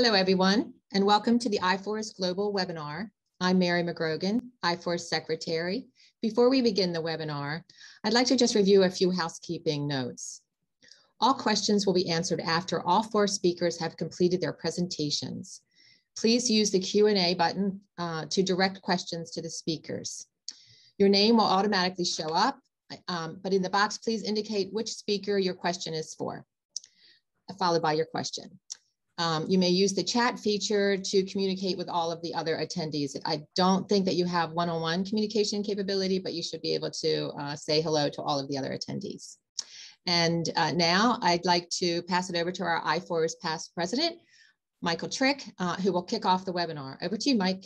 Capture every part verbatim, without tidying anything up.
Hello, everyone, and welcome to the I FORS Global Webinar. I'm Mary McGrogan, I FORS Secretary. Before we begin the webinar, I'd like to just review a few housekeeping notes. All questions will be answered after all four speakers have completed their presentations. Please use the Q and A button uh, to direct questions to the speakers. Your name will automatically show up, um, but in the box, please indicate which speaker your question is for, followed by your question. Um, you may use the chat feature to communicate with all of the other attendees. I don't think that you have one-on-one communication capability, but you should be able to uh, say hello to all of the other attendees. And uh, now I'd like to pass it over to our I FORS past president, Michael Trick, uh, who will kick off the webinar. Over to you, Mike.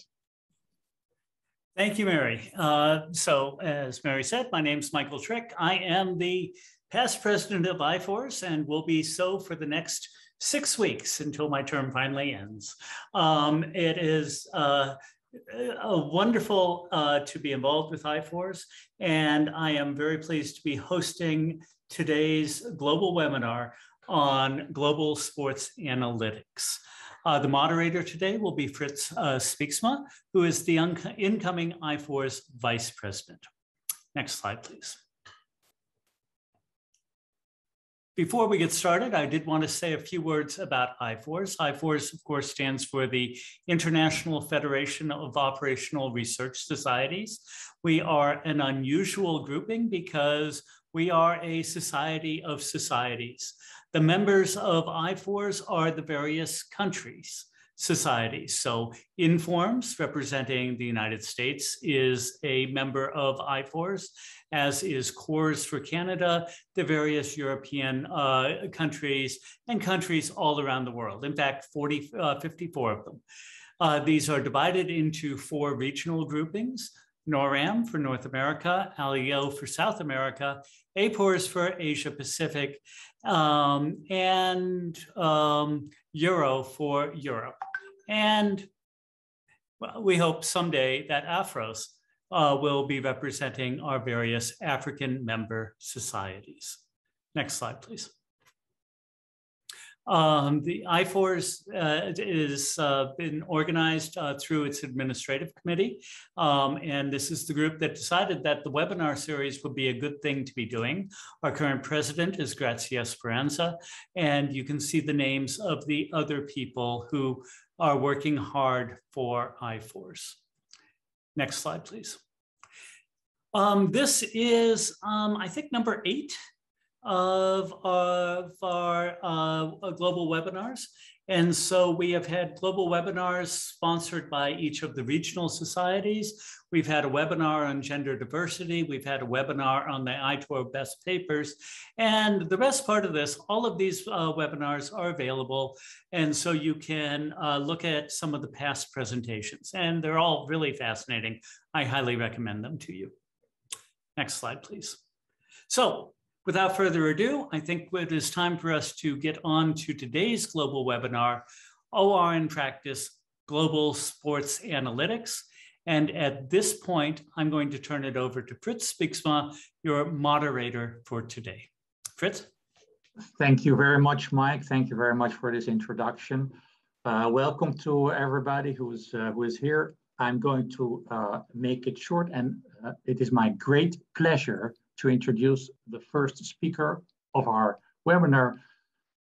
Thank you, Mary. Uh, so as Mary said, my name's Michael Trick. I am the past president of I FORS and will be so for the next six weeks until my term finally ends. Um, it is uh, a wonderful uh, to be involved with I FORS, and I am very pleased to be hosting today's global webinar on global sports analytics. Uh, the moderator today will be Fritz uh, Spieksma, who is the incoming I FORS vice president. Next slide, please. Before we get started, I did want to say a few words about I FORS. I FORS, of course, stands for the International Federation of Operational Research Societies. We are an unusual grouping because we are a society of societies. The members of I FORS are the various countries, societies. So INFORMS, representing the United States, is a member of I FORS, as is CORS for Canada, the various European uh, countries, and countries all around the world. In fact, forty, uh, fifty-four of them. Uh, these are divided into four regional groupings: NORAM for North America, ALIO for South America, APORS for Asia Pacific, um, and um, Euro for Europe. And well, we hope someday that AFROS uh, will be representing our various African member societies. Next slide, please. Um, the I FORS uh, is uh, been organized uh, through its administrative committee, um, and this is the group that decided that the webinar series would be a good thing to be doing. Our current president is Grazia Speranza, and you can see the names of the other people who are working hard for I FORS. Next slide, please. Um, this is, um, I think, number eight Of, of our uh, global webinars. And so we have had global webinars sponsored by each of the regional societies. We've had a webinar on gender diversity. We've had a webinar on the I TOR best papers. And the best part of this, all of these uh, webinars are available. And so you can uh, look at some of the past presentations. And they're all really fascinating. I highly recommend them to you. Next slide, please. So, without further ado, I think it is time for us to get on to today's global webinar, O R in Practice, Global Sports Analytics. And at this point, I'm going to turn it over to Fritz Spieksma, your moderator for today. Fritz? Thank you very much, Mike. Thank you very much for this introduction. Uh, welcome to everybody who's, uh, who is here. I'm going to uh, make it short, and uh, it is my great pleasure to introduce the first speaker of our webinar,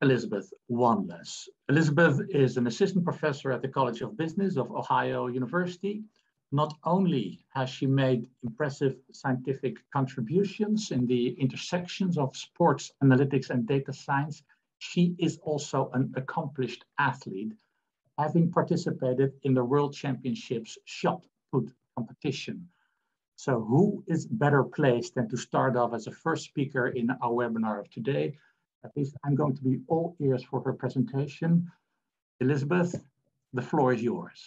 Elizabeth Wanless. Elizabeth is an assistant professor at the College of Business of Ohio University. Not only has she made impressive scientific contributions in the intersections of sports analytics and data science, she is also an accomplished athlete, having participated in the World Championships shot put competition. So who is better placed than to start off as a first speaker in our webinar of today? At least I'm going to be all ears for her presentation. Elizabeth, the floor is yours.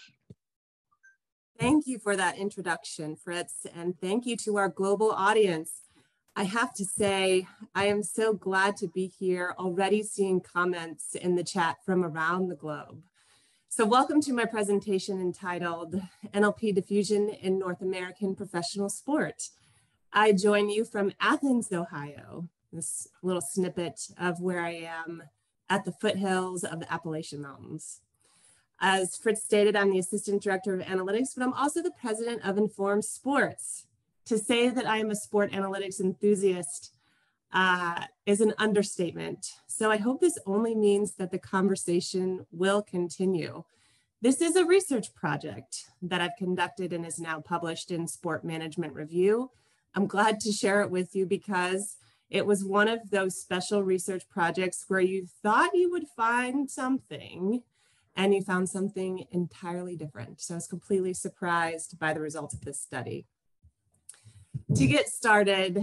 Thank you for that introduction, Fritz, and thank you to our global audience. I have to say, I am so glad to be here, already seeing comments in the chat from around the globe. So welcome to my presentation entitled N L P Diffusion in North American Professional Sport. I join you from Athens, Ohio, this little snippet of where I am at the foothills of the Appalachian Mountains. As Fritz stated, I'm the Assistant Director of Analytics, but I'm also the President of Informed Sports. To say that I am a sport analytics enthusiast uh, is an understatement. So I hope this only means that the conversation will continue. This is a research project that I've conducted and is now published in Sport Management Review. I'm glad to share it with you because it was one of those special research projects where you thought you would find something and you found something entirely different. So I was completely surprised by the results of this study. To get started,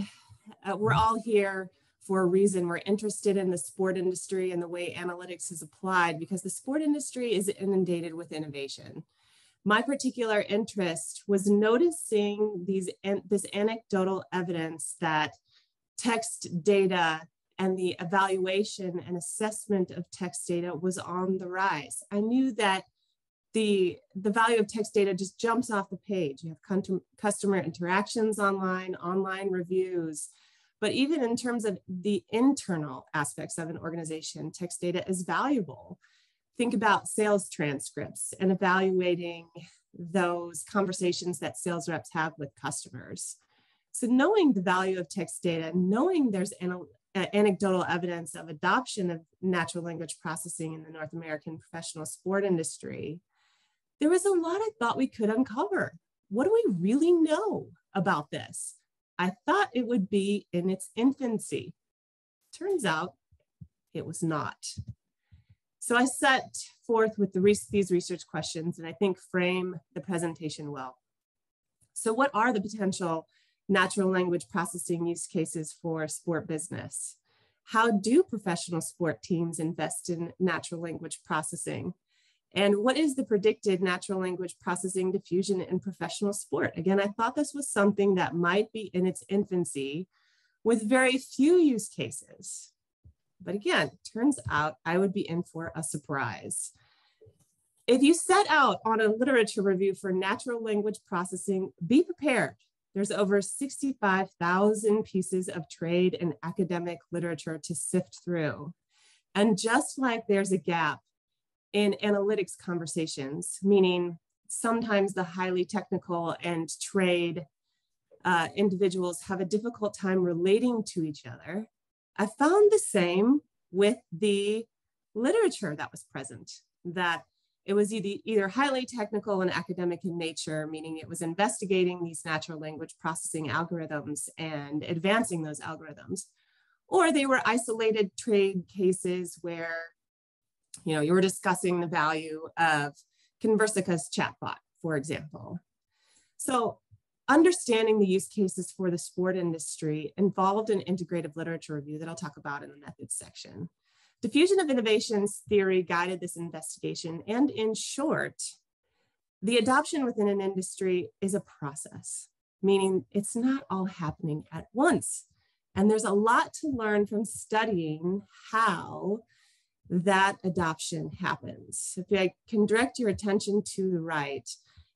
uh, we're all here for a reason. We're interested in the sport industry and the way analytics is applied because the sport industry is inundated with innovation. My particular interest was noticing these, an, this anecdotal evidence that text data and the evaluation and assessment of text data was on the rise. I knew that the, the value of text data just jumps off the page. You have customer interactions online, online reviews, but even in terms of the internal aspects of an organization, text data is valuable. Think about sales transcripts and evaluating those conversations that sales reps have with customers. So knowing the value of text data, knowing there's an, uh, anecdotal evidence of adoption of natural language processing in the North American professional sport industry, there was a lot I thought we could uncover. What do we really know about this? I thought it would be in its infancy. Turns out it was not. So I set forth with the re these research questions and I think frame the presentation well. So what are the potential natural language processing use cases for sport business? How do professional sport teams invest in natural language processing? And what is the predicted natural language processing diffusion in professional sport? Again, I thought this was something that might be in its infancy with very few use cases. But again, turns out I would be in for a surprise. If you set out on a literature review for natural language processing, be prepared. There's over sixty-five thousand pieces of trade and academic literature to sift through. And just like there's a gap in analytics conversations, meaning sometimes the highly technical and trade uh, individuals have a difficult time relating to each other, I found the same with the literature that was present, that it was either, either highly technical and academic in nature, meaning it was investigating these natural language processing algorithms and advancing those algorithms, or they were isolated trade cases where you know, you were discussing the value of Conversica's chatbot, for example. So understanding the use cases for the sport industry involved an integrative literature review that I'll talk about in the methods section. Diffusion of innovations theory guided this investigation. And in short, the adoption within an industry is a process, meaning it's not all happening at once. And there's a lot to learn from studying how that adoption happens. If I can direct your attention to the right,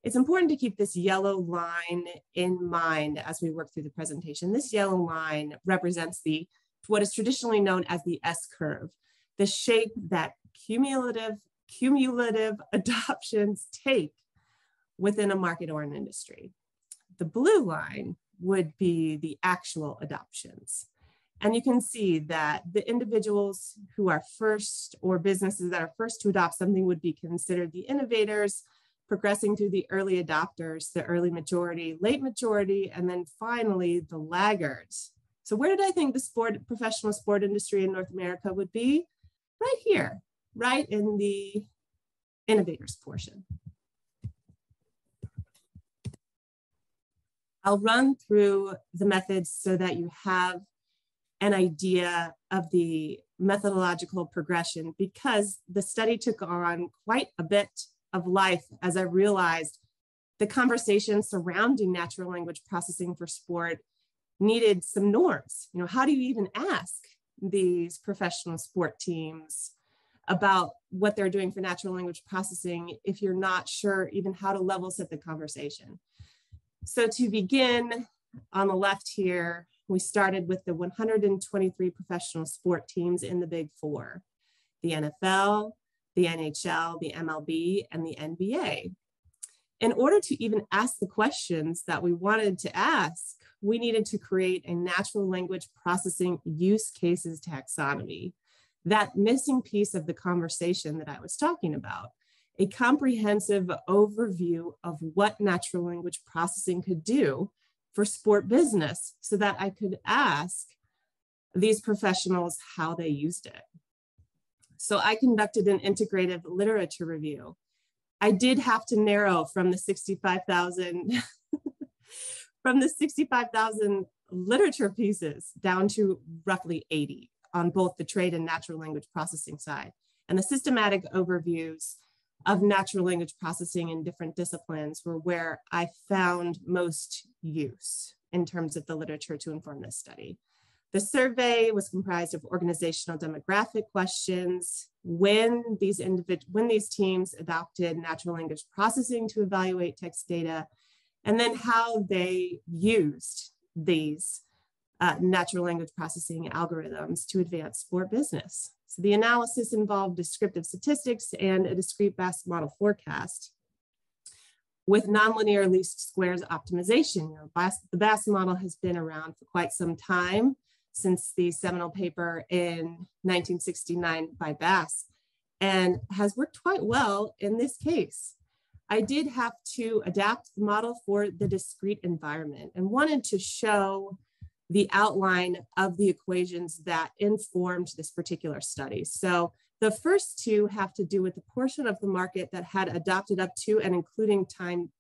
it's important to keep this yellow line in mind as we work through the presentation. This yellow line represents the what is traditionally known as the S-curve, the shape that cumulative, cumulative adoptions take within a market or an industry. The blue line would be the actual adoptions. And you can see that the individuals who are first or businesses that are first to adopt something would be considered the innovators, progressing through the early adopters, the early majority, late majority, and then finally the laggards. So where did I think the sport, professional sport industry in North America would be? Right here, right in the innovators portion. I'll run through the methods so that you have an idea of the methodological progression because the study took on quite a bit of life as I realized the conversation surrounding natural language processing for sport needed some norms. You know, how do you even ask these professional sport teams about what they're doing for natural language processing if you're not sure even how to level set the conversation? So to begin on the left here, we started with the one hundred twenty-three professional sport teams in the Big Four, the N F L, the N H L, the M L B, and the N B A. In order to even ask the questions that we wanted to ask, we needed to create a natural language processing use cases taxonomy, that missing piece of the conversation that I was talking about, a comprehensive overview of what natural language processing could do for sport business so that I could ask these professionals how they used it. So I conducted an integrative literature review. I did have to narrow from the sixty-five thousand from the sixty-five thousand literature pieces down to roughly eighty on both the trade and natural language processing side. And the systematic overviews of natural language processing in different disciplines were where I found most use in terms of the literature to inform this study. The survey was comprised of organizational demographic questions, when these individ- when these teams adopted natural language processing to evaluate text data, and then how they used these uh, natural language processing algorithms to advance sport business. So the analysis involved descriptive statistics and a discrete best model forecast with nonlinear least squares optimization. You know, BAS, the BAS model has been around for quite some time, since the seminal paper in nineteen sixty-nine by Bass, and has worked quite well in this case. I did have to adapt the model for the discrete environment and wanted to show the outline of the equations that informed this particular study. So the first two have to do with the portion of the market that had adopted up to and including time,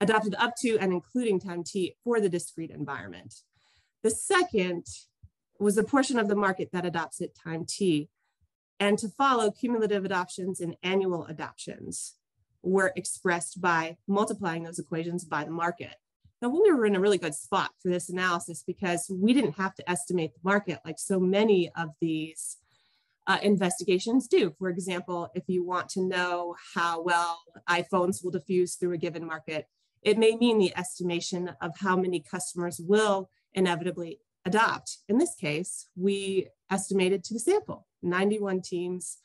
adopted up to and including time T for the discrete environment. The second was the portion of the market that adopts at time T, and to follow, cumulative adoptions and annual adoptions were expressed by multiplying those equations by the market. Now, we were in a really good spot for this analysis because we didn't have to estimate the market like so many of these uh, investigations do. For example, if you want to know how well iPhones will diffuse through a given market, it may mean the estimation of how many customers will inevitably adopt. In this case, we estimated to the sample, ninety-one teams,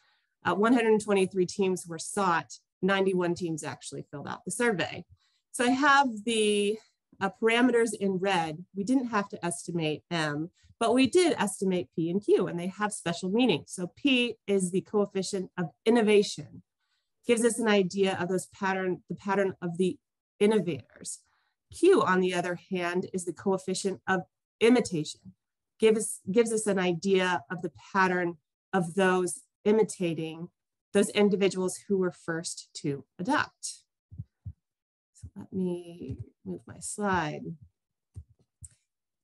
uh, one hundred twenty-three teams were sought, ninety-one teams actually filled out the survey. So I have the uh, parameters in red. We didn't have to estimate M, but we did estimate P and Q, and they have special meaning. So P is the coefficient of innovation, gives us an idea of those pattern, the pattern of the innovators. Q, on the other hand, is the coefficient of imitation, gives, gives us an idea of the pattern of those imitating those individuals who were first to adopt. So let me move my slide.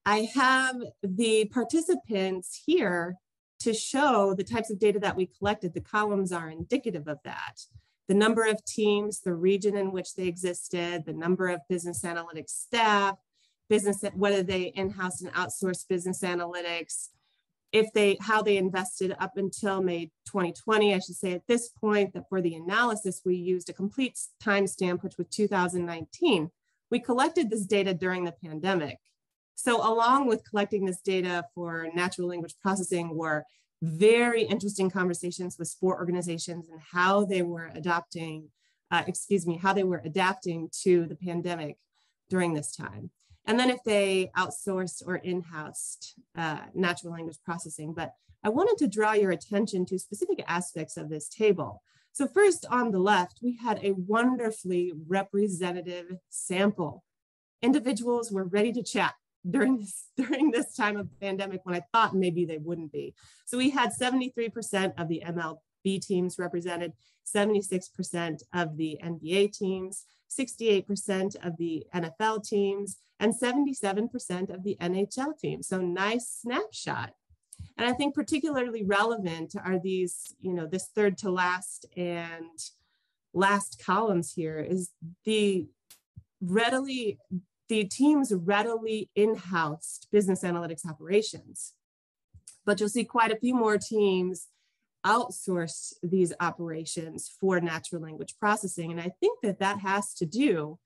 I have the participants here to show the types of data that we collected. The columns are indicative of that. The number of teams, the region in which they existed, the number of business analytics staff, business, whether they in-house and outsourced business analytics, if they, how they invested up until May twenty twenty. I should say at this point that for the analysis, we used a complete timestamp, which was two thousand nineteen. We collected this data during the pandemic. So along with collecting this data for natural language processing were very interesting conversations with sport organizations and how they were adopting, uh, excuse me, how they were adapting to the pandemic during this time. And then if they outsourced or in-housed uh, natural language processing. But I wanted to draw your attention to specific aspects of this table. So first on the left, we had a wonderfully representative sample. Individuals were ready to chat during this, during this time of pandemic when I thought maybe they wouldn't be. So we had seventy-three percent of the M L B teams represented, seventy-six percent of the N B A teams, sixty-eight percent of the N F L teams, and seventy-seven percent of the N H L teams. So nice snapshot. And I think particularly relevant are these, you know, this third to last and last columns here is the readily the teams readily in-housed business analytics operations. But you'll see quite a few more teams outsource these operations for natural language processing. And I think that that has to do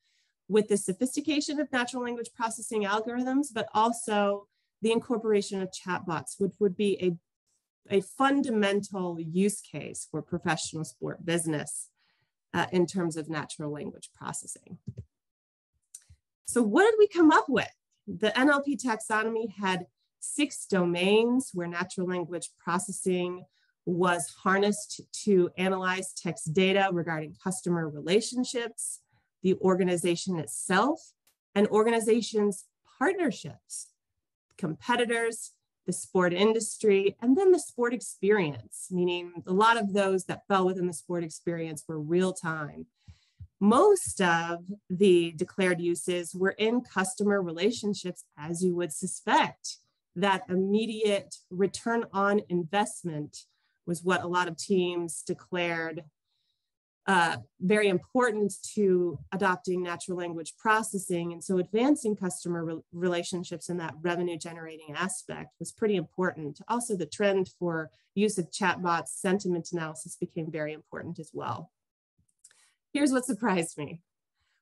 with the sophistication of natural language processing algorithms, but also the incorporation of chatbots, which would be a a fundamental use case for professional sport business uh, in terms of natural language processing. So what did we come up with? The N L P taxonomy had six domains where natural language processing was harnessed to analyze text data regarding customer relationships, the organization itself, and organizations' partnerships, competitors, the sport industry, and then the sport experience, meaning a lot of those that fell within the sport experience were real time. Most of the declared uses were in customer relationships, as you would suspect. That immediate return on investment was what a lot of teams declared uh, very important to adopting natural language processing. And so advancing customer re relationships in that revenue generating aspect was pretty important. Also, the trend for use of chatbots, sentiment analysis became very important as well. Here's what surprised me.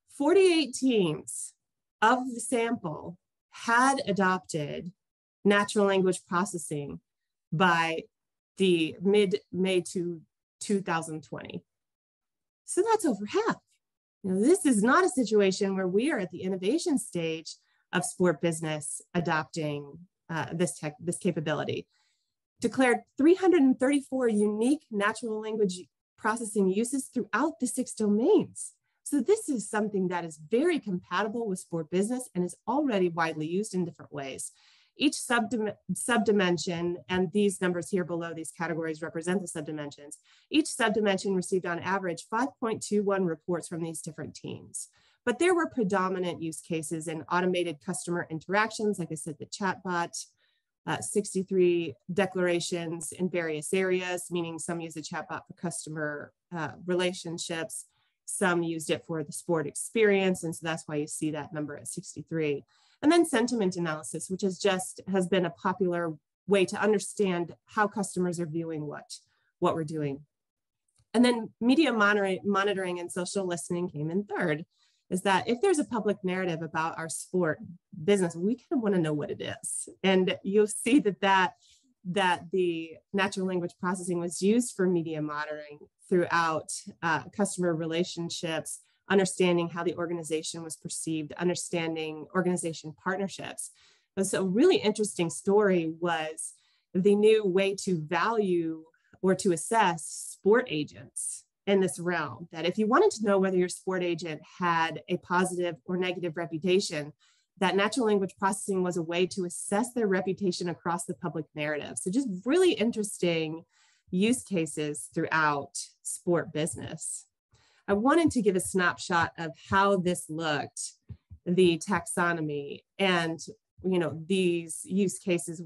forty-eight teams of the sample had adopted natural language processing by the mid-May to two thousand twenty. So that's over half. Now, this is not a situation where we are at the innovation stage of sport business adopting uh, this, tech, this capability. Declared three hundred thirty-four unique natural language processing uses throughout the six domains. So this is something that is very compatible with sport business and is already widely used in different ways. Each subdimension, and these numbers here below, these categories represent the subdimensions. Each subdimension received on average five point two one reports from these different teams. But there were predominant use cases in automated customer interactions, like I said, the chatbot, uh, sixty-three declarations in various areas, meaning some use a chatbot for customer uh, relationships, some used it for the sport experience, and so that's why you see that number at sixty-three. And then sentiment analysis, which has just has been a popular way to understand how customers are viewing what, what we're doing. And then media monitoring and social listening came in third, is that if there's a public narrative about our sport business, we kind of want to know what it is. And you'll see that, that, that the natural language processing was used for media monitoring throughout uh, customer relationships, understanding how the organization was perceived, understanding organization partnerships. And so a really interesting story was the new way to value or to assess sport agents in this realm, that if you wanted to know whether your sport agent had a positive or negative reputation, that natural language processing was a way to assess their reputation across the public narrative. So just really interesting use cases throughout sport business. I wanted to give a snapshot of how this looked, the taxonomy, and you know these use cases,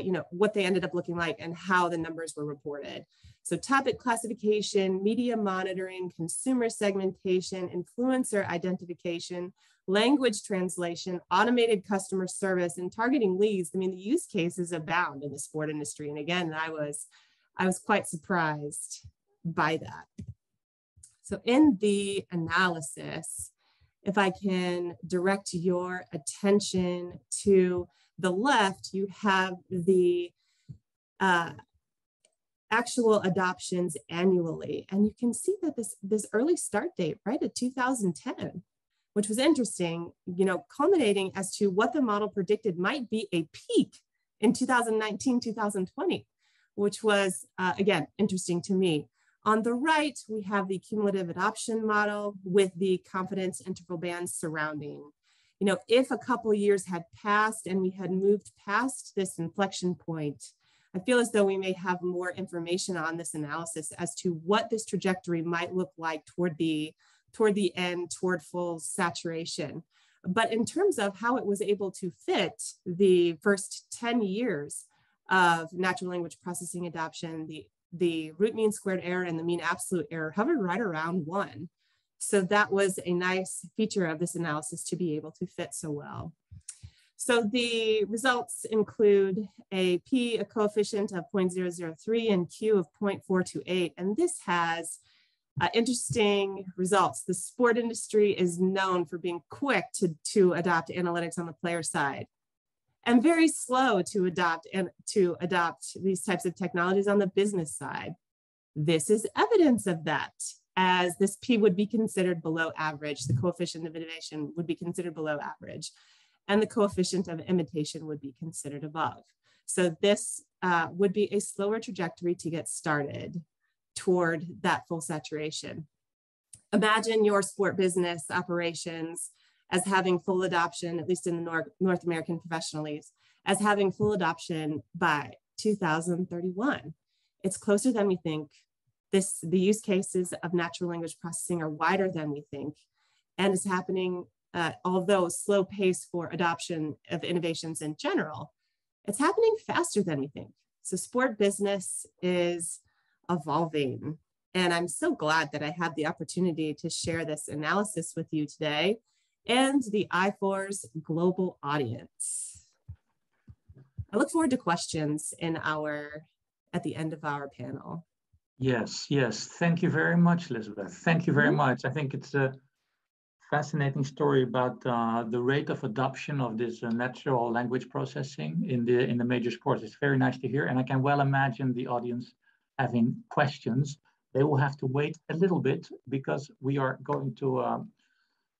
you know what they ended up looking like and how the numbers were reported. So topic classification, media monitoring, consumer segmentation, influencer identification, language translation, automated customer service, and targeting leads. I mean, the use cases abound in the sport industry. And again, I was, I was quite surprised by that. So in the analysis, if I can direct your attention to the left, you have the uh, actual adoptions annually. And you can see that this, this early start date, right, at two thousand ten, which was interesting, you know, culminating as to what the model predicted might be a peak in two thousand nineteen, two thousand twenty, which was, uh, again, interesting to me. On the right, we have the cumulative adoption model with the confidence interval bands surrounding. You know, if a couple years had passed and we had moved past this inflection point, I feel as though we may have more information on this analysis as to what this trajectory might look like toward the, toward the end, toward full saturation. But in terms of how it was able to fit the first ten years of natural language processing adoption, the the root mean squared error and the mean absolute error hovered right around one. So that was a nice feature of this analysis to be able to fit so well. So the results include a P, a coefficient of zero point zero zero three and Q of zero point four two eight. And this has uh, interesting results. The sport industry is known for being quick to, to adopt analytics on the player side. and very slow to adopt and to adopt these types of technologies on the business side. This is evidence of that, as this P would be considered below average, the coefficient of innovation would be considered below average, and the coefficient of imitation would be considered above. So this uh, would be a slower trajectory to get started toward that full saturation. Imagine your sport business operations as having full adoption, at least in the North, North American professional leagues, as having full adoption by two thousand thirty-one. It's closer than we think. This, the use cases of natural language processing are wider than we think, and it's happening, uh, although slow pace for adoption of innovations in general, it's happening faster than we think. So sport business is evolving, and I'm so glad that I had the opportunity to share this analysis with you today and the I F O R S global audience. I look forward to questions in our, at the end of our panel. Yes, yes. Thank you very much, Elizabeth. Thank you very much. I think it's a fascinating story about uh, the rate of adoption of this uh, natural language processing in the in the major sports. It's very nice to hear, and I can well imagine the audience having questions. They will have to wait a little bit because we are going to uh,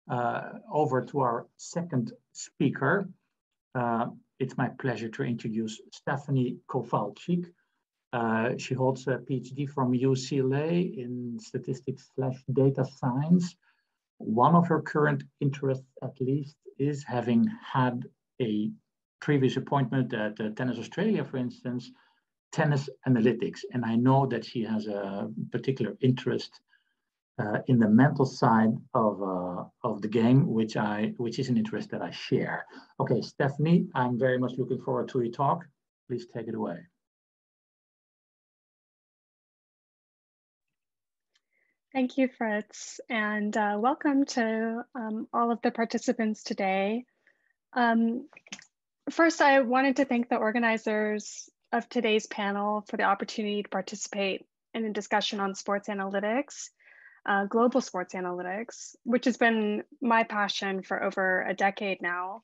uh, over to our second speaker. Uh, it's my pleasure to introduce Stephanie Kovalchik. Uh, she holds a P H D from U C L A in statistics slash data science. One of her current interests, at least, is having had a previous appointment at uh, Tennis Australia, for instance, tennis analytics. And I know that she has a particular interest uh, in the mental side of uh, of the game, which I which is an interest that I share. Okay, Stephanie, I'm very much looking forward to your talk. Please take it away. Thank you, Fritz, and uh, welcome to um, all of the participants today. Um, first, I wanted to thank the organizers of today's panel for the opportunity to participate in a discussion on sports analytics, uh, global sports analytics, which has been my passion for over a decade now.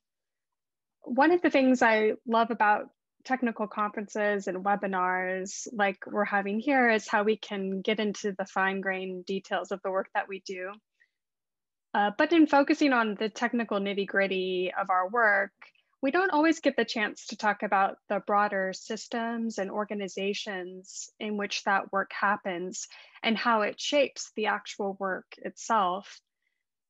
One of the things I love about technical conferences and webinars like we're having here is how we can get into the fine-grained details of the work that we do. Uh, but in focusing on the technical nitty-gritty of our work, we don't always get the chance to talk about the broader systems and organizations in which that work happens and how it shapes the actual work itself.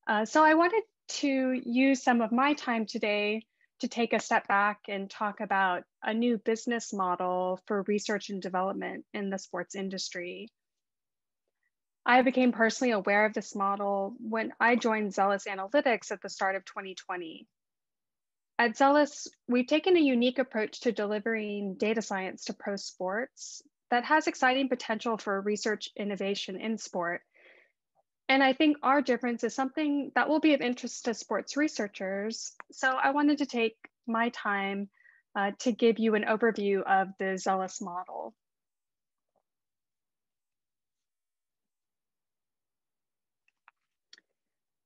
Uh, so I wanted to use some of my time today to take a step back and talk about a new business model for research and development in the sports industry. I became personally aware of this model when I joined Zelus Analytics at the start of twenty twenty. At Zelus, we've taken a unique approach to delivering data science to pro sports that has exciting potential for research innovation in sport. And I think our difference is something that will be of interest to sports researchers. So I wanted to take my time uh, to give you an overview of the Zelus model.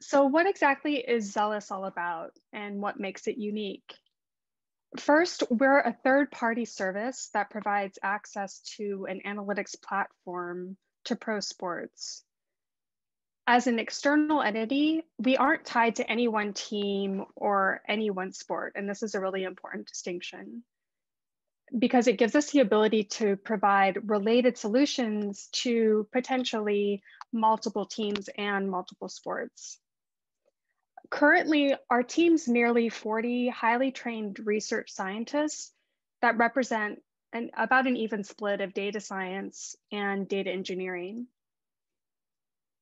So what exactly is Zelus all about and what makes it unique? First, we're a third-party service that provides access to an analytics platform to pro sports. As an external entity, we aren't tied to any one team or any one sport. And this is a really important distinction because it gives us the ability to provide related solutions to potentially multiple teams and multiple sports. Currently, our team's nearly forty highly trained research scientists that represent an, about an even split of data science and data engineering.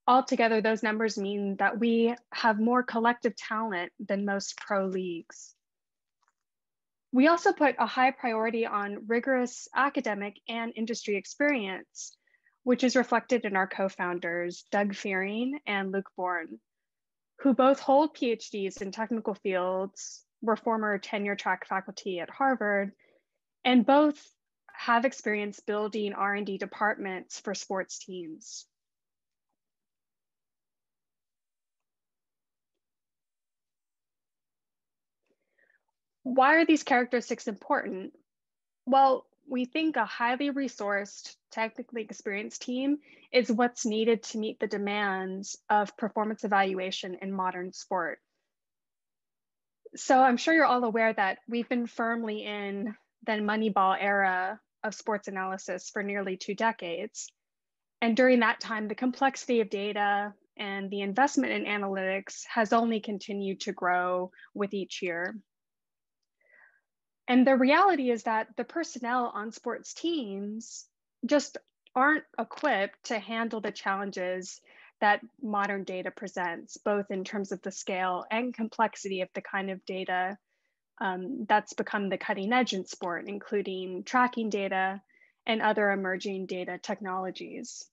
Altogether, those numbers mean that we have more collective talent than most pro leagues. We also put a high priority on rigorous academic and industry experience, which is reflected in our co-founders, Doug Fearing and Luke Bourne, who both hold P H Ds in technical fields, were former tenure track faculty at Harvard, and both have experience building R and D departments for sports teams. Why are these characteristics important? Well, we think a highly resourced, technically experienced team is what's needed to meet the demands of performance evaluation in modern sport. So I'm sure you're all aware that we've been firmly in the Moneyball era of sports analysis for nearly two decades. And during that time, the complexity of data and the investment in analytics has only continued to grow with each year. And the reality is that the personnel on sports teams just aren't equipped to handle the challenges that modern data presents, both in terms of the scale and complexity of the kind of data um, that's become the cutting edge in sport, including tracking data and other emerging data technologies.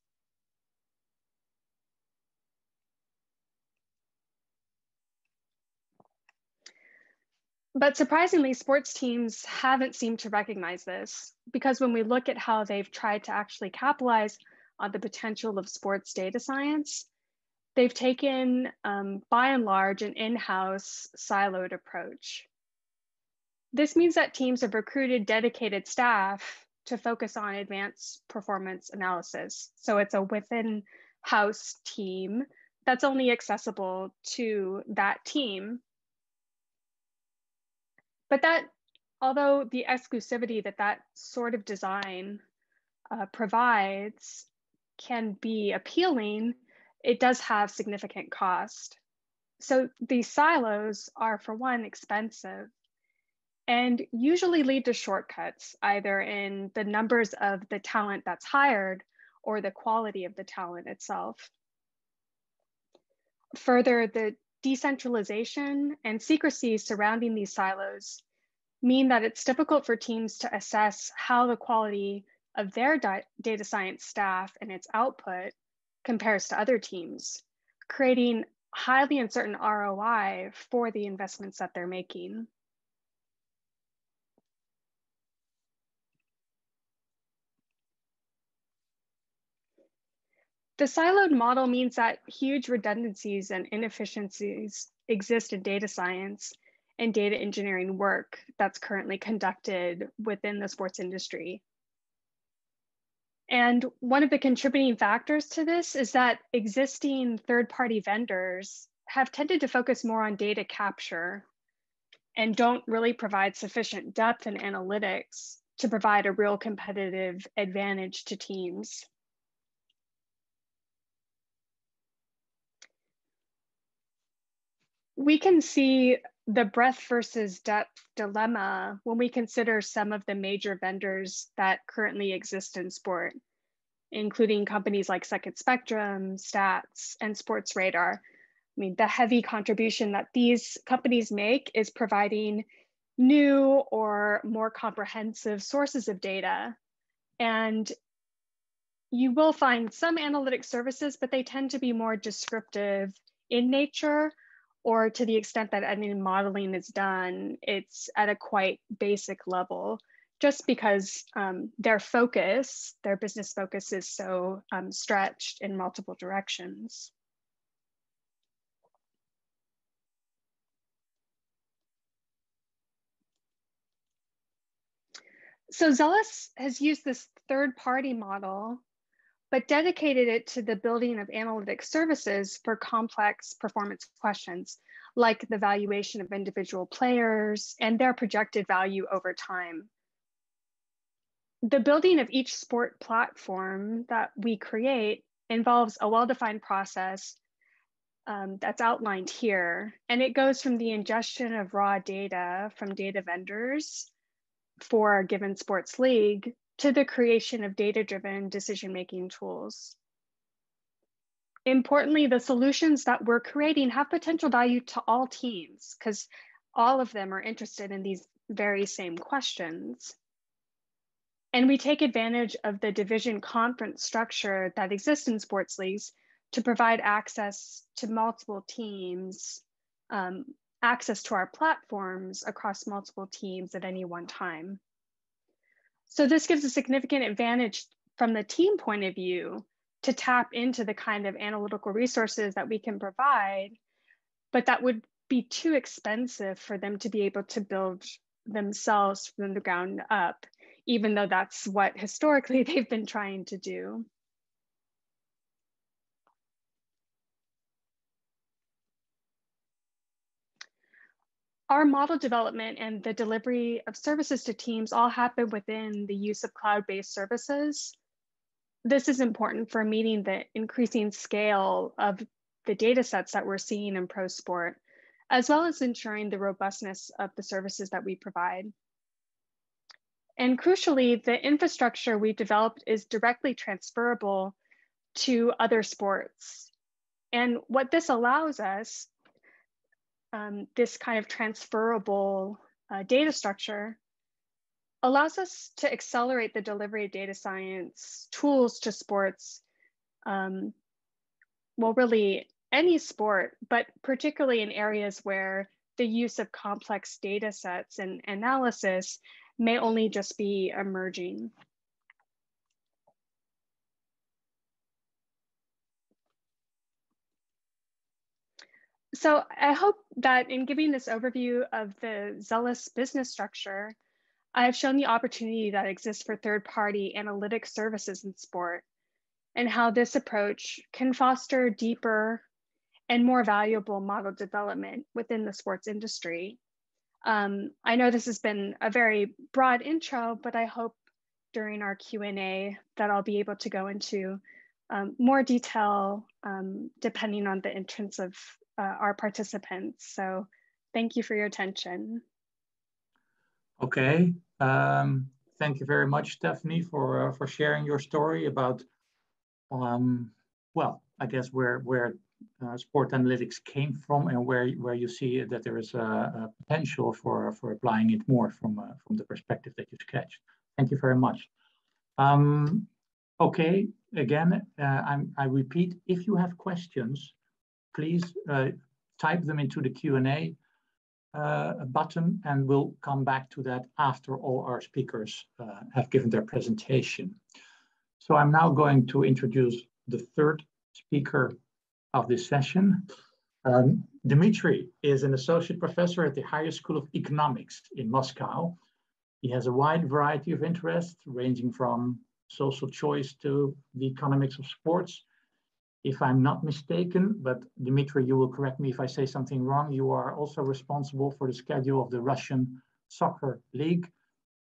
But surprisingly, sports teams haven't seemed to recognize this, because when we look at how they've tried to actually capitalize on the potential of sports data science, they've taken, um, by and large, an in-house siloed approach. This means that teams have recruited dedicated staff to focus on advanced performance analysis. So it's a within-house team that's only accessible to that team. But that, although the exclusivity that that sort of design uh, provides can be appealing, it does have significant cost. So these silos are, for one, expensive and usually lead to shortcuts, either in the numbers of the talent that's hired or the quality of the talent itself. Further, the decentralization and secrecy surrounding these silos mean that it's difficult for teams to assess how the quality of their data science staff and its output compares to other teams, creating highly uncertain R O I for the investments that they're making. The siloed model means that huge redundancies and inefficiencies exist in data science and data engineering work that's currently conducted within the sports industry. And one of the contributing factors to this is that existing third-party vendors have tended to focus more on data capture and don't really provide sufficient depth in analytics to provide a real competitive advantage to teams. We can see the breadth versus depth dilemma when we consider some of the major vendors that currently exist in sport, including companies like Second Spectrum, Stats, and Sports Radar. I mean, the heavy contribution that these companies make is providing new or more comprehensive sources of data. And you will find some analytic services, but they tend to be more descriptive in nature, or to the extent that any modeling is done, it's at a quite basic level, just because um, their focus, their business focus is so um, stretched in multiple directions. So Zelus has used this third-party model, but dedicated it to the building of analytic services for complex performance questions, like the valuation of individual players and their projected value over time. The building of each sport platform that we create involves a well-defined process um, that's outlined here, and it goes from the ingestion of raw data from data vendors for a given sports league to the creation of data-driven decision-making tools. Importantly, the solutions that we're creating have potential value to all teams because all of them are interested in these very same questions. And we take advantage of the division conference structure that exists in sports leagues to provide access to multiple teams, um, access to our platforms across multiple teams at any one time. So this gives a significant advantage from the team point of view to tap into the kind of analytical resources that we can provide, but that would be too expensive for them to be able to build themselves from the ground up, even though that's what historically they've been trying to do. Our model development and the delivery of services to teams all happen within the use of cloud-based services. This is important for meeting the increasing scale of the data sets that we're seeing in pro sport, as well as ensuring the robustness of the services that we provide. And crucially, the infrastructure we've developed is directly transferable to other sports. And what this allows us, Um, this kind of transferable uh, data structure, allows us to accelerate the delivery of data science tools to sports, um, well, really any sport, but particularly in areas where the use of complex data sets and analysis may only just be emerging. So I hope that in giving this overview of the Zelus business structure, I've shown the opportunity that exists for third-party analytic services in sport and how this approach can foster deeper and more valuable model development within the sports industry. Um, I know this has been a very broad intro, but I hope during our Q and A that I'll be able to go into um, more detail um, depending on the entrance of Uh, our participants. So thank you for your attention. Okay, um, thank you very much, Stephanie, for uh, for sharing your story about, um, well, I guess where where uh, sport analytics came from and where where you see that there is a, a potential for for applying it more from uh, from the perspective that you sketched. Thank you very much. Um, okay, again, uh, I'm, I repeat, if you have questions, please uh, type them into the Q and A uh, button, and we'll come back to that after all our speakers uh, have given their presentation. So I'm now going to introduce the third speaker of this session. Um, Dmitry is an associate professor at the Higher School of Economics in Moscow. He has a wide variety of interests, ranging from social choice to the economics of sports. If I'm not mistaken, but Dmitry, you will correct me if I say something wrong, you are also responsible for the schedule of the Russian Soccer League.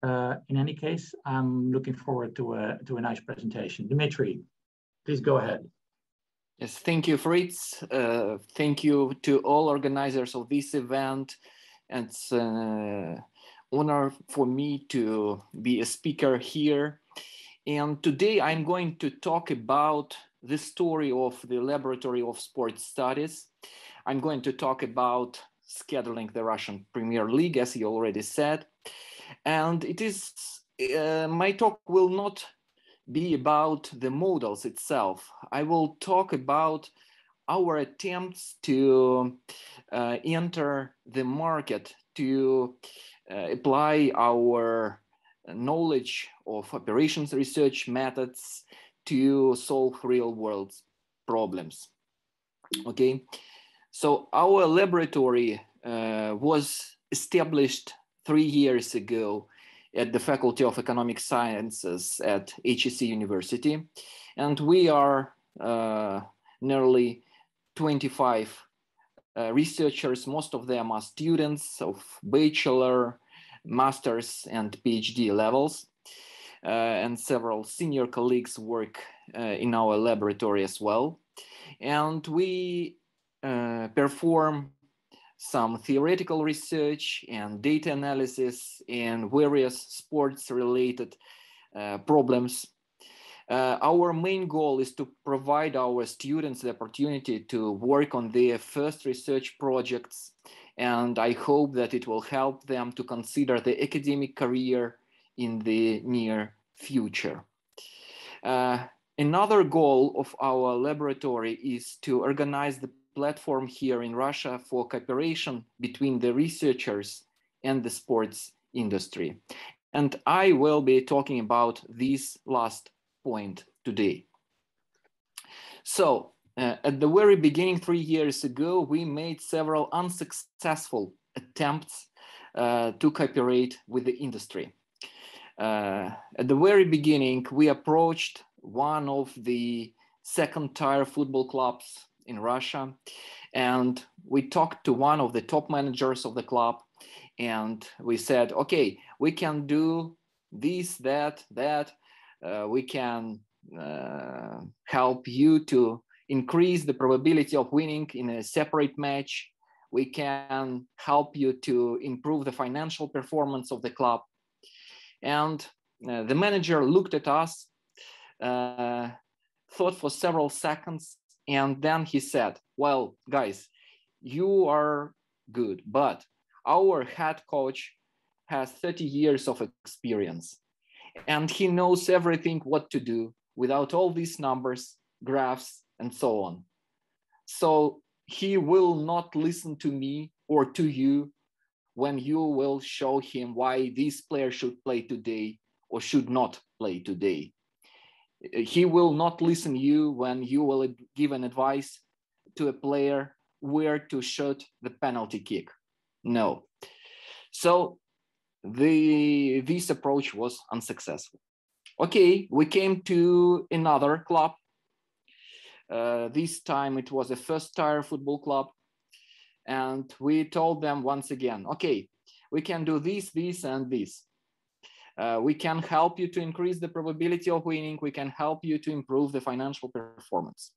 Uh, in any case, I'm looking forward to a, to a nice presentation. Dmitry, please go ahead. Yes, thank you, Fritz. Uh, thank you to all organizers of this event. It's an uh, honor for me to be a speaker here. And today I'm going to talk about the story of the Laboratory of Sports Studies. I'm going to talk about scheduling the Russian Premier League, as you already said. And it is, uh, my talk will not be about the models itself. I will talk about our attempts to uh, enter the market, to uh, apply our knowledge of operations research methods to solve real world problems. Okay, so our laboratory uh, was established three years ago at the Faculty of Economic Sciences at H E C University. And we are uh, nearly twenty-five uh, researchers. Most of them are students of bachelor, master's, and PhD levels. Uh, and several senior colleagues work uh, in our laboratory as well. And we uh, perform some theoretical research and data analysis in various sports-related uh, problems. Uh, our main goal is to provide our students the opportunity to work on their first research projects. And I hope that it will help them to consider the academic career in the near future. Uh, another goal of our laboratory is to organize the platform here in Russia for cooperation between the researchers and the sports industry. And I will be talking about this last point today. So uh, at the very beginning, three years ago, we made several unsuccessful attempts uh, to cooperate with the industry. Uh, at the very beginning, we approached one of the second-tier football clubs in Russia, and we talked to one of the top managers of the club, and we said, okay, we can do this, that, that, uh, we can uh, help you to increase the probability of winning in a separate match. We can help you to improve the financial performance of the club. And uh, the manager looked at us, uh, thought for several seconds, and then he said, well, guys, you are good, but our head coach has thirty years of experience, and he knows everything what to do without all these numbers, graphs, and so on. So he will not listen to me or to you when you will show him why this player should play today or should not play today. He will not listen to you when you will give an advice to a player where to shoot the penalty kick. No. So the, this approach was unsuccessful. Okay, we came to another club. Uh, this time it was a first-tier football club. And we told them once again, okay, we can do this, this, and this. Uh, we can help you to increase the probability of winning. We can help you to improve the financial performance.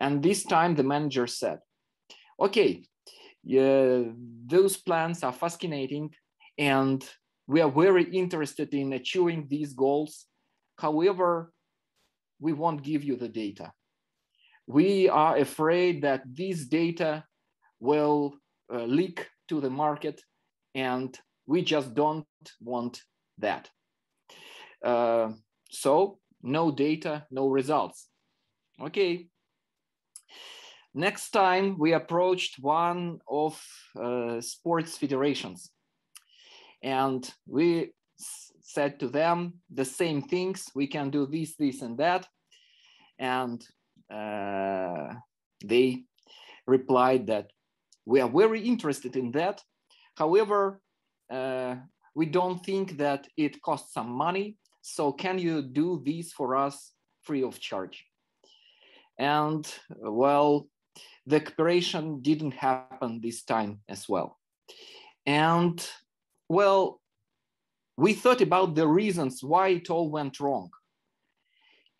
And this time the manager said, okay, uh, those plans are fascinating and we are very interested in achieving these goals. However, we won't give you the data. We are afraid that these data will uh, leak to the market and we just don't want that. Uh, so no data, no results. Okay. Next time we approached one of uh, sports federations and we said to them the same things. We can do this, this, and that. And uh, they replied that we are very interested in that. However, uh, we don't think that it costs some money. So can you do this for us free of charge? And well, the cooperation didn't happen this time as well. And well, we thought about the reasons why it all went wrong.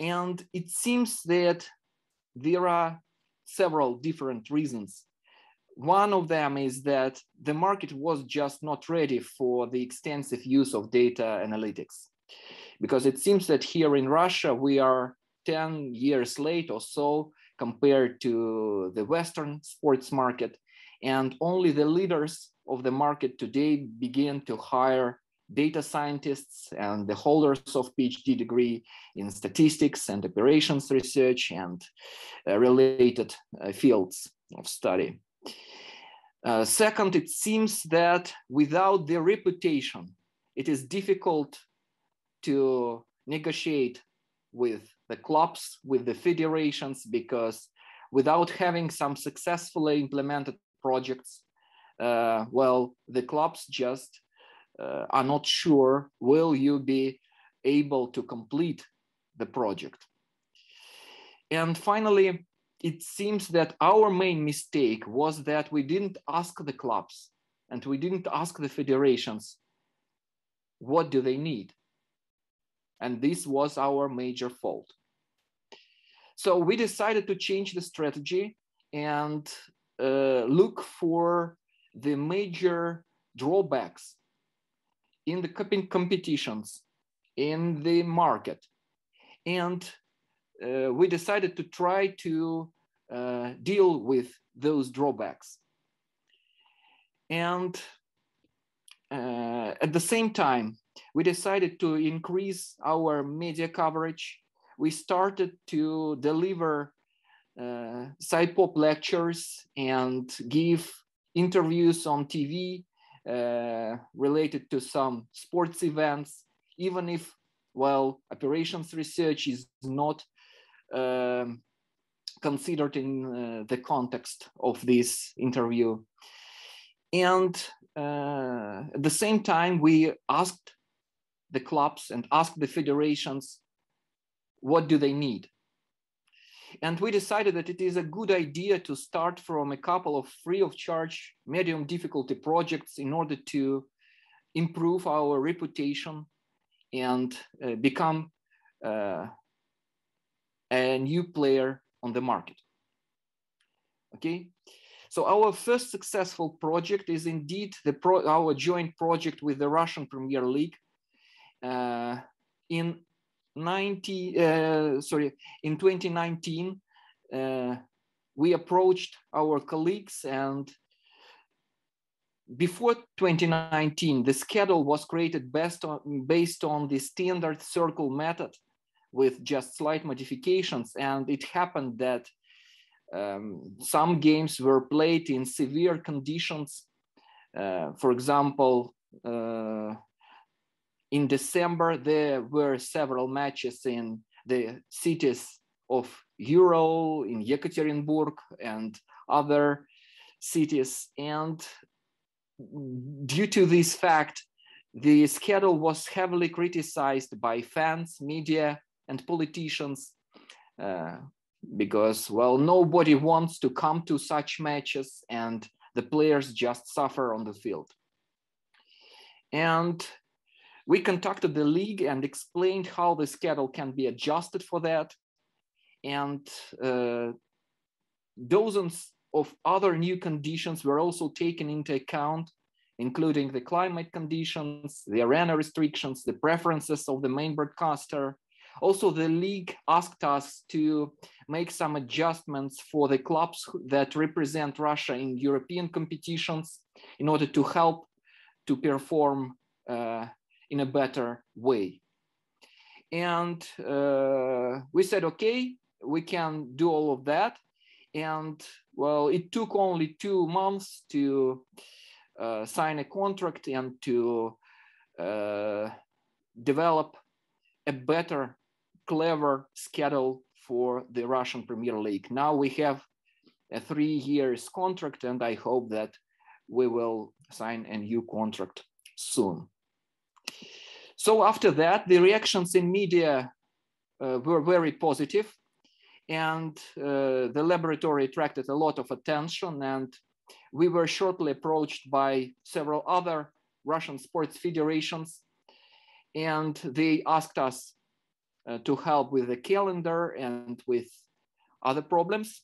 And it seems that there are several different reasons. One of them is that the market was just not ready for the extensive use of data analytics, because it seems that here in Russia, we are ten years late or so compared to the Western sports market, and only the leaders of the market today begin to hire data scientists and the holders of PhD degree in statistics and operations research and uh, related uh, fields of study. Uh, second, it seems that without the reputation, it is difficult to negotiate with the clubs, with the federations, because without having some successfully implemented projects, uh, well, the clubs just uh, are not sure, will you be able to complete the project? And finally, it seems that our main mistake was that we didn't ask the clubs and we didn't ask the federations, what do they need? And this was our major fault. So we decided to change the strategy and uh, look for the major drawbacks in the competitions, in the market, and Uh, we decided to try to uh, deal with those drawbacks. And uh, at the same time, we decided to increase our media coverage. We started to deliver uh, SciPop lectures and give interviews on T V uh, related to some sports events, even if, well, operations research is not Um, considered in uh, the context of this interview. And uh, at the same time, we asked the clubs and asked the federations, what do they need? And we decided that it is a good idea to start from a couple of free of charge, medium difficulty projects in order to improve our reputation and uh, become uh, a new player on the market. Okay, so our first successful project is indeed the pro our joint project with the Russian Premier League uh, in ninety, uh, sorry, in twenty nineteen, uh, we approached our colleagues, and before twenty nineteen, the schedule was created based on, based on the standard circle method with just slight modifications. And it happened that um, some games were played in severe conditions. Uh, for example, uh, in December, there were several matches in the cities of Ural, in Yekaterinburg, and other cities. And due to this fact, the schedule was heavily criticized by fans, media, and politicians, uh, because, well, nobody wants to come to such matches, and the players just suffer on the field. And we contacted the league and explained how the schedule can be adjusted for that. And uh, dozens of other new conditions were also taken into account, including the climate conditions, the arena restrictions, the preferences of the main broadcaster. Also, the league asked us to make some adjustments for the clubs that represent Russia in European competitions in order to help to perform uh, in a better way. And uh, we said, okay, we can do all of that. And well, it took only two months to uh, sign a contract and to uh, develop a better, clever schedule for the Russian Premier League. Now we have a three years contract, and I hope that we will sign a new contract soon. So after that, the reactions in media uh, were very positive, and uh, the laboratory attracted a lot of attention, and we were shortly approached by several other Russian sports federations, and they asked us uh, to help with the calendar and with other problems.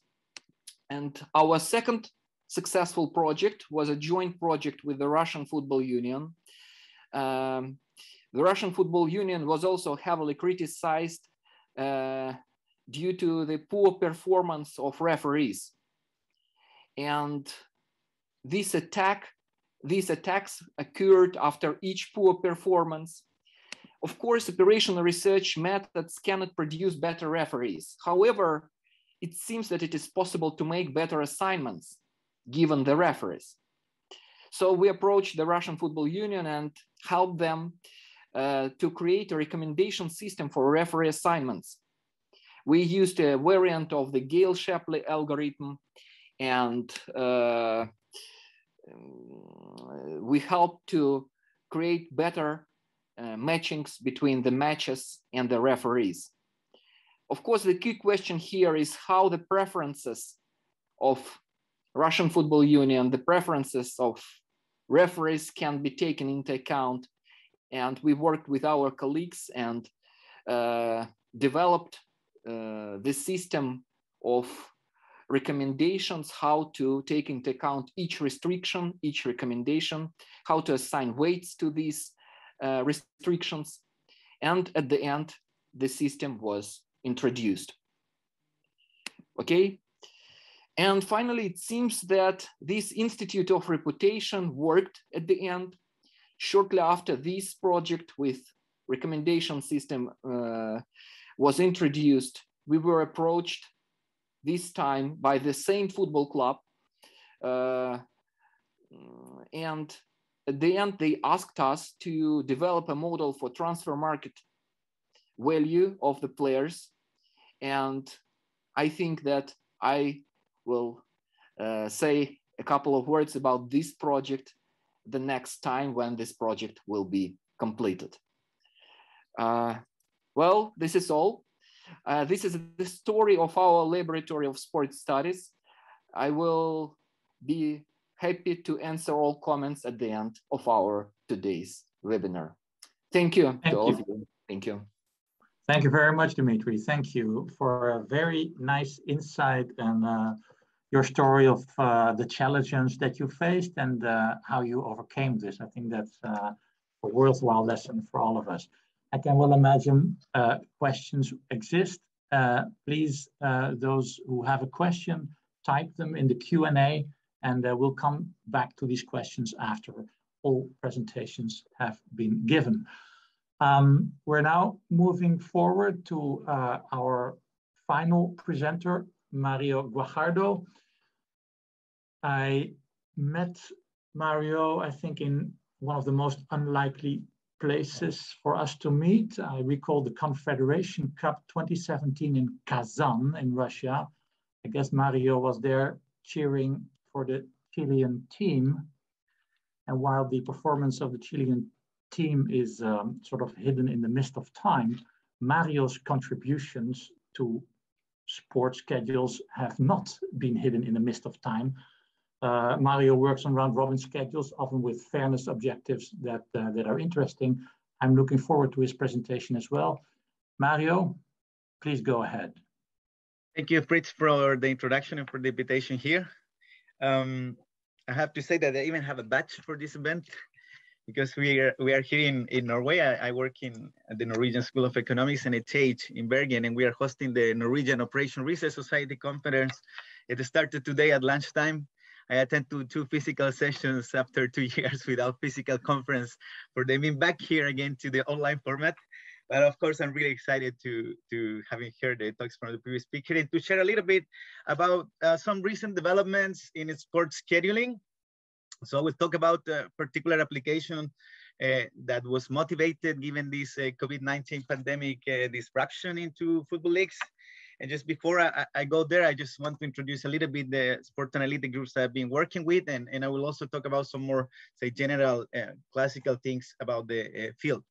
And our second successful project was a joint project with the Russian Football Union. Um, the Russian Football Union was also heavily criticized uh, due to the poor performance of referees. And this attack, these attacks occurred after each poor performance. Of course, operational research methods cannot produce better referees. However, it seems that it is possible to make better assignments given the referees. So we approached the Russian Football Union and helped them uh, to create a recommendation system for referee assignments. We used a variant of the Gale-Shapley algorithm, and uh, we helped to create better uh, matchings between the matches and the referees. Of course, the key question here is how the preferences of Russian Football Union, the preferences of referees can be taken into account, and we worked with our colleagues and uh, developed uh, the system of recommendations, how to take into account each restriction, each recommendation, how to assign weights to these uh, restrictions, and at the end, the system was introduced. Okay. And finally, it seems that this Institute of Reputation worked at the end. Shortly after this project with recommendation system uh, was introduced, we were approached this time by the same football club. Uh, and at the end, they asked us to develop a model for transfer market value of the players. And I think that I will uh, say a couple of words about this project the next time when this project will be completed. Uh, well, this is all. Uh, this is the story of our Laboratory of Sports Studies. I will be happy to answer all comments at the end of our today's webinar. Thank you to all of you. Thank you. Thank you very much, Dmitry. Thank you for a very nice insight and uh, your story of uh, the challenges that you faced and uh, how you overcame this. I think that's uh, a worthwhile lesson for all of us. I can well imagine uh, questions exist. Uh, please, uh, those who have a question, type them in the Q and A, and uh, we'll come back to these questions after all presentations have been given. Um, we're now moving forward to uh, our final presenter, Mario Guajardo. I met Mario, I think, in one of the most unlikely places for us to meet. I recall the Confederation Cup twenty seventeen in Kazan in Russia. I guess Mario was there cheering for the Chilean team. And while the performance of the Chilean team is um, sort of hidden in the mist of time, Mario's contributions to sports schedules have not been hidden in the mist of time. Uh, Mario works on round-robin schedules, often with fairness objectives that, uh, that are interesting. I'm looking forward to his presentation as well. Mario, please go ahead. Thank you, Fritz, for the introduction and for the invitation here. Um, I have to say that I even have a badge for this event, because we are, we are here in, in Norway. I, I work in at the Norwegian School of Economics and H H in Bergen, and we are hosting the Norwegian Operation Research Society conference. It started today at lunchtime. I attend to two physical sessions after two years without physical conference for them being back here again to the online format. But of course, I'm really excited to, to having heard the talks from the previous speaker and to share a little bit about uh, some recent developments in sports scheduling. So we'll talk about a particular application uh, that was motivated given this uh, COVID nineteen pandemic uh, disruption into football leagues. And just before I, I go there, I just want to introduce a little bit the sport analytic groups I've been working with. And, and I will also talk about some more, say, general uh, classical things about the uh, field.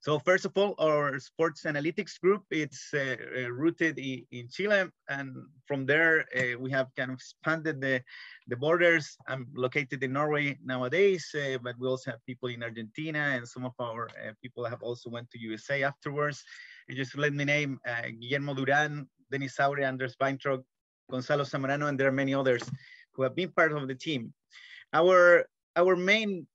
So first of all, our sports analytics group, it's uh, uh, rooted in, in Chile. And from there, uh, we have kind of expanded the, the borders. I'm located in Norway nowadays, uh, but we also have people in Argentina, and some of our uh, people have also went to U S A afterwards. And just let me name uh, Guillermo Duran, Dennis Sauria, Anders Weintraub, Gonzalo Zamorano, and there are many others who have been part of the team. Our, our main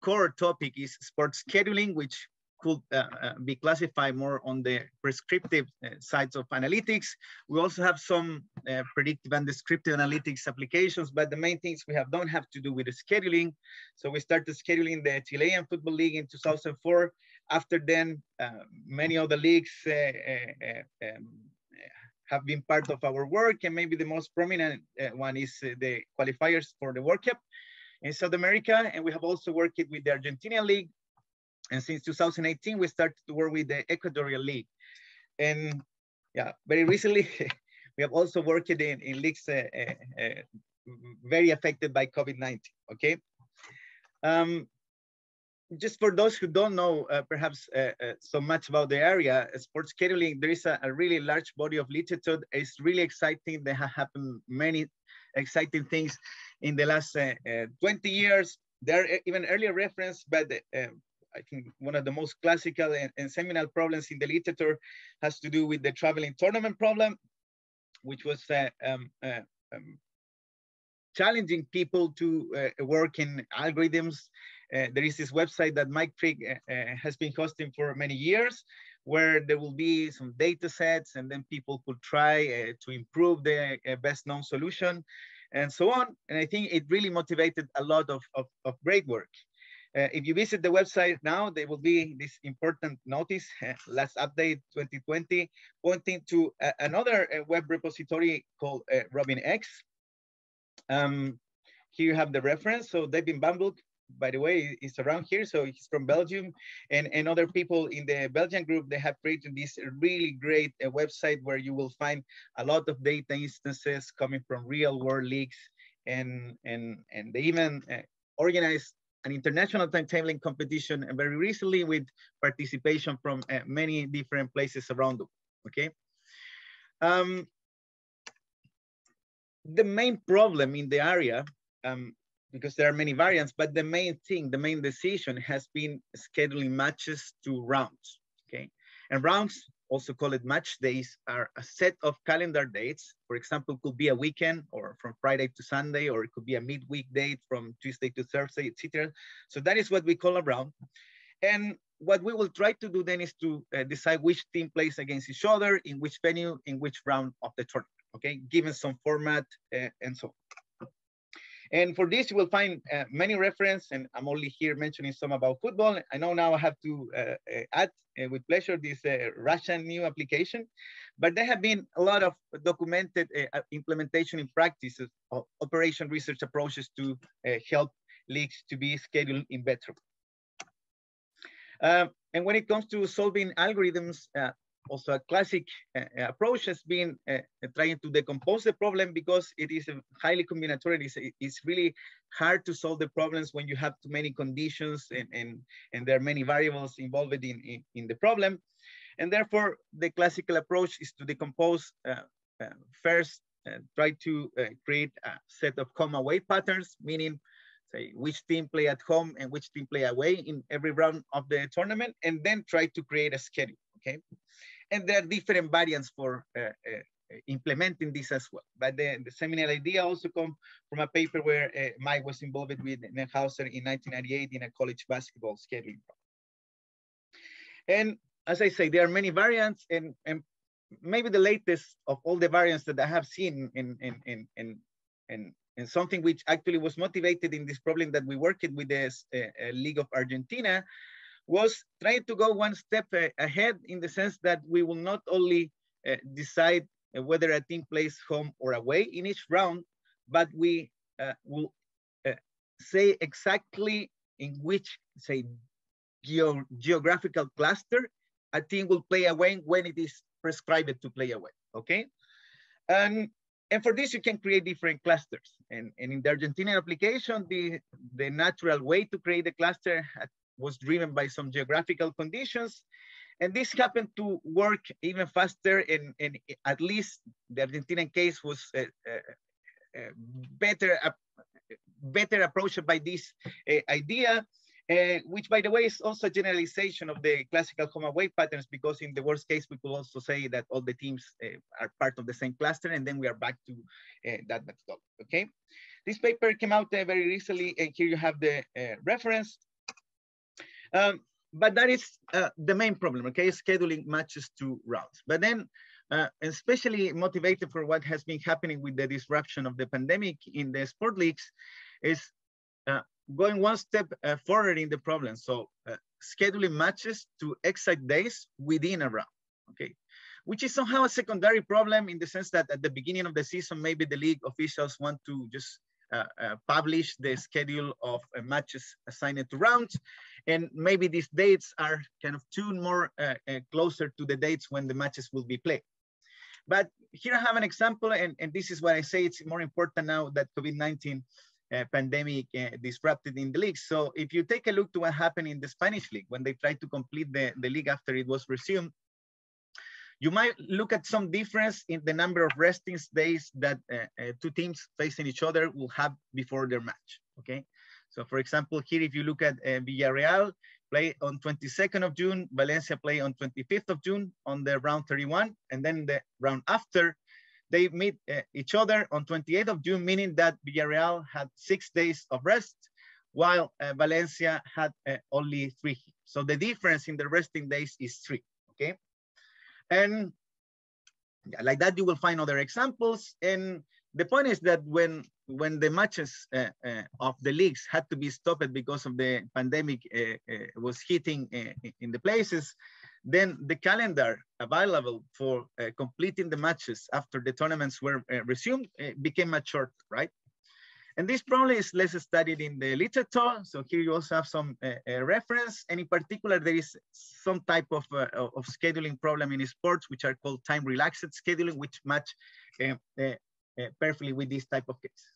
core topic is sports scheduling, which could uh, uh, be classified more on the prescriptive uh, sides of analytics. We also have some uh, predictive and descriptive analytics applications, but the main things we have done have to do with the scheduling. So we started scheduling the Chilean Football League in two thousand four. After then, uh, many other leagues uh, uh, um, have been part of our work, and maybe the most prominent uh, one is uh, the qualifiers for the World Cup in South America. And we have also worked with the Argentinian League. And since two thousand eighteen, we started to work with the Ecuadorian League. And yeah, very recently, we have also worked in, in leagues uh, uh, uh, very affected by COVID nineteen, okay? Um, just for those who don't know, uh, perhaps uh, uh, so much about the area, uh, sports scheduling, there is a, a really large body of literature. It's really exciting. There have happened many exciting things in the last uh, uh, twenty years. There are even earlier reference, but uh, I think one of the most classical and, and seminal problems in the literature has to do with the traveling tournament problem, which was uh, um, uh, um, challenging people to uh, work in algorithms. Uh, there is this website that Mike Trick uh, uh, has been hosting for many years, where there will be some data sets, and then people could try uh, to improve the uh, best known solution and so on. And I think it really motivated a lot of, of, of great work. Uh, if you visit the website now, there will be this important notice, uh, last update twenty twenty, pointing to uh, another uh, web repository called uh, RobinX. Um, here you have the reference. So David Bambouk, by the way, is around here. So he's from Belgium, and, and other people in the Belgian group, they have created this really great uh, website where you will find a lot of data instances coming from real world leagues and and and they even organized an international timetabling competition very recently with participation from uh, many different places around them, okay? Um, the main problem in the area, um, because there are many variants, but the main thing, the main decision has been scheduling matches to rounds, okay? And rounds, also called match days, are a set of calendar dates. For example, could be a weekend or from Friday to Sunday, or it could be a midweek date from Tuesday to Thursday, et cetera. So that is what we call a round. And what we will try to do then is to uh, decide which team plays against each other, in which venue, in which round of the tournament, okay? Given some format uh, and so on. And for this, you will find uh, many references, and I'm only here mentioning some about football. I know now I have to uh, add uh, with pleasure this uh, Russian new application, but there have been a lot of documented uh, implementation in practices of operation research approaches to uh, help leagues to be scheduled in better. Uh, and when it comes to solving algorithms, uh, also a classic uh, approach has been uh, trying to decompose the problem, because it is highly combinatorial. It's, it's really hard to solve the problems when you have too many conditions and, and, and there are many variables involved in, in, in the problem. And therefore, the classical approach is to decompose uh, uh, first, uh, try to uh, create a set of home away patterns, meaning say which team play at home and which team play away in every round of the tournament, and then try to create a schedule, okay? And there are different variants for uh, uh, implementing this as well. But the, the seminal idea also comes from a paper where uh, Mike was involved with Neuhauser in nineteen ninety-eight in a college basketball scheduling problem. And as I say, there are many variants, and, and maybe the latest of all the variants that I have seen in, in, in, in, in And something which actually was motivated in this problem that we worked with the uh, League of Argentina was trying to go one step uh, ahead, in the sense that we will not only uh, decide uh, whether a team plays home or away in each round, but we uh, will uh, say exactly in which, say, geo geographical cluster a team will play away when it is prescribed to play away, okay? And And for this, you can create different clusters. And, and in the Argentinian application, the, the natural way to create a cluster was driven by some geographical conditions. And this happened to work even faster. And, and at least the Argentinian case was uh, uh, better, uh, better approached by this uh, idea, uh, which, by the way, is also a generalization of the classical home away patterns, because in the worst case, we could also say that all the teams uh, are part of the same cluster, and then we are back to uh, that methodology, okay? This paper came out uh, very recently, and here you have the uh, reference. Um, but that is uh, the main problem, okay? Scheduling matches to routes. But then, uh, especially motivated for what has been happening with the disruption of the pandemic in the sport leagues, is uh, going one step uh, forward in the problem. So uh, scheduling matches to exact days within a round, okay? Which is somehow a secondary problem, in the sense that at the beginning of the season, maybe the league officials want to just uh, uh, publish the schedule of uh, matches assigned to rounds. And maybe these dates are kind of tuned more uh, uh, closer to the dates when the matches will be played. But here I have an example, and, and this is what I say, it's more important now that COVID nineteen Uh, pandemic uh, disrupted in the league. So if you take a look to what happened in the Spanish league, when they tried to complete the, the league after it was resumed, you might look at some difference in the number of resting days that uh, uh, two teams facing each other will have before their match, okay? So for example, here, if you look at uh, Villarreal, play on twenty-second of June, Valencia play on twenty-fifth of June on the round thirty-one, and then the round after, they meet uh, each other on twenty-eighth of June, meaning that Villarreal had six days of rest, while uh, Valencia had uh, only three. So the difference in the resting days is three, okay? And like that, you will find other examples. And the point is that when, when the matches uh, uh, of the leagues had to be stopped because of the pandemic uh, uh, was hitting uh, in the places, then the calendar available for uh, completing the matches after the tournaments were uh, resumed uh, became much shorter, right? And this probably is less studied in the literature. So here you also have some uh, uh, reference. And in particular, there is some type of, uh, of scheduling problem in sports, which are called time relaxed scheduling, which match uh, uh, uh, perfectly with this type of case.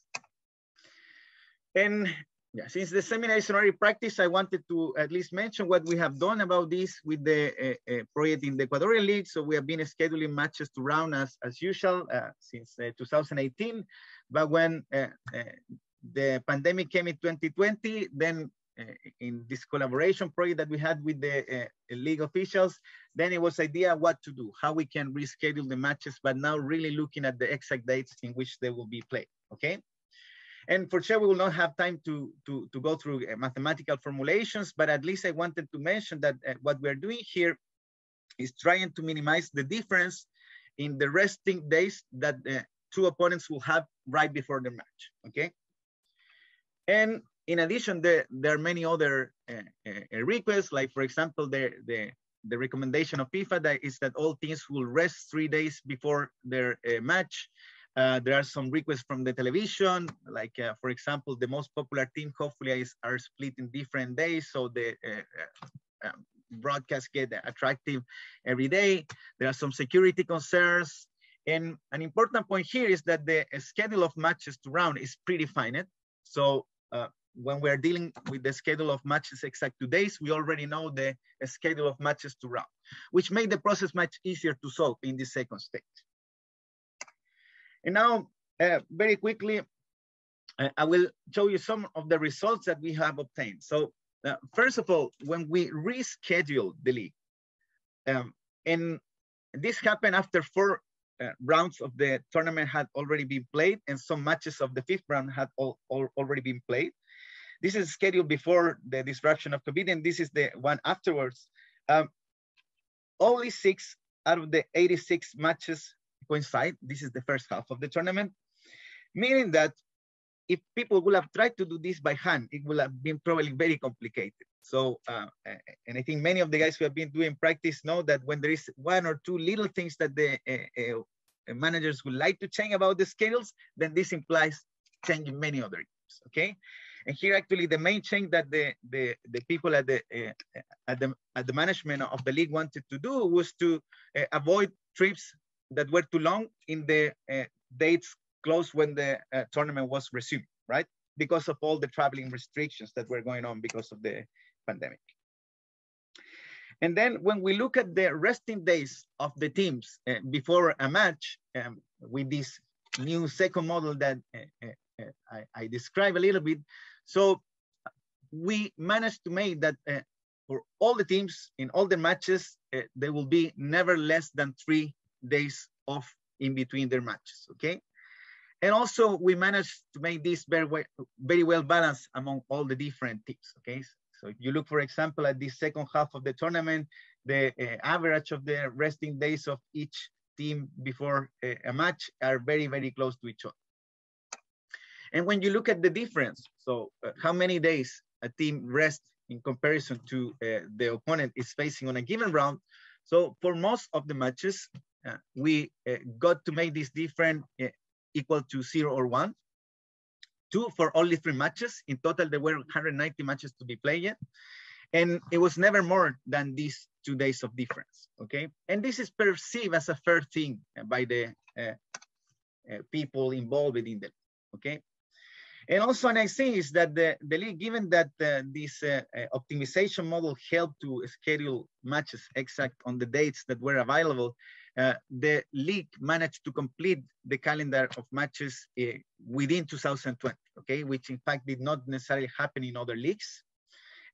And yeah, since the seminar is already practiced, I wanted to at least mention what we have done about this with the uh, uh, project in the Ecuadorian League. So we have been scheduling matches to round as, as usual uh, since uh, two thousand eighteen. But when uh, uh, the pandemic came in twenty twenty, then uh, in this collaboration project that we had with the uh, league officials, then it was idea what to do, how we can reschedule the matches, but now really looking at the exact dates in which they will be played, okay? And for sure, we will not have time to, to, to go through mathematical formulations, but at least I wanted to mention that uh, what we're doing here is trying to minimize the difference in the resting days that uh, two opponents will have right before the match, okay? And in addition, there, there are many other uh, uh, requests, like for example, the, the, the recommendation of FIFA that is that all teams will rest three days before their uh, match. Uh, there are some requests from the television, like uh, for example, the most popular team hopefully is, are split in different days, so the uh, uh, broadcasts get attractive every day. There are some security concerns. And an important point here is that the schedule of matches to round is predefined. So uh, when we're dealing with the schedule of matches exact two days, we already know the schedule of matches to round, which made the process much easier to solve in the second stage. And now, uh, very quickly, uh, I will show you some of the results that we have obtained. So uh, first of all, when we rescheduled the league, um, and this happened after four uh, rounds of the tournament had already been played, and some matches of the fifth round had all, all already been played. This is scheduled before the disruption of COVID, and this is the one afterwards. Um, only six out of the eighty-six matches coincide. This is the first half of the tournament, meaning that if people would have tried to do this by hand, it would have been probably very complicated. So, uh, and I think many of the guys who have been doing practice know that when there is one or two little things that the uh, uh, managers would like to change about the schedules, then this implies changing many other games, okay? And here actually the main change that the, the, the people at the, uh, at, the, at the management of the league wanted to do was to uh, avoid trips that were too long in the uh, dates close when the uh, tournament was resumed, right? Because of all the traveling restrictions that were going on because of the pandemic. And then when we look at the resting days of the teams uh, before a match, um, with this new second model that uh, uh, I, I described a little bit, so we managed to make that uh, for all the teams in all the matches, uh, there will be never less than three days off in between their matches, okay? And also we managed to make this very well, very well balanced among all the different teams, okay? So if you look, for example, at the second half of the tournament, the uh, average of the resting days of each team before uh, a match are very, very close to each other. And when you look at the difference, so uh, how many days a team rests in comparison to uh, the opponent is facing on a given round, so for most of the matches, Uh, we uh, got to make this difference uh, equal to zero or one. Two for only three matches. In total, there were one hundred ninety matches to be played. And it was never more than these two days of difference, okay? And this is perceived as a fair thing by the uh, uh, people involved in the league, okay? And also, and I think is that the, the league, given that uh, this uh, uh, optimization model helped to schedule matches exact on the dates that were available, Uh, the league managed to complete the calendar of matches uh, within two thousand twenty, okay, which in fact did not necessarily happen in other leagues.